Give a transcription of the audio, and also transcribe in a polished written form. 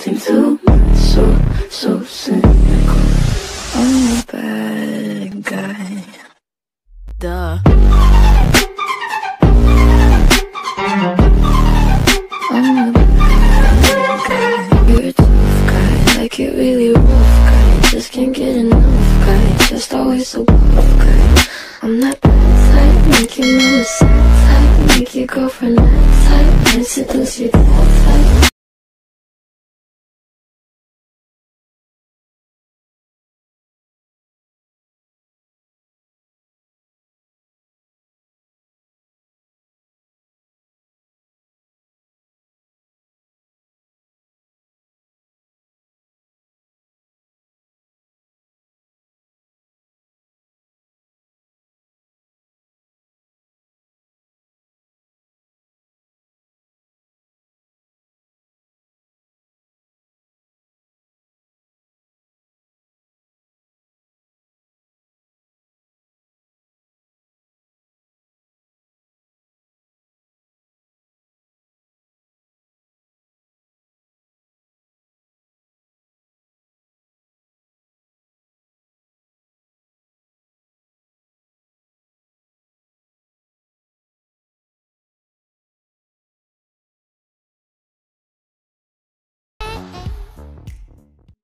something too much, so, so sincere.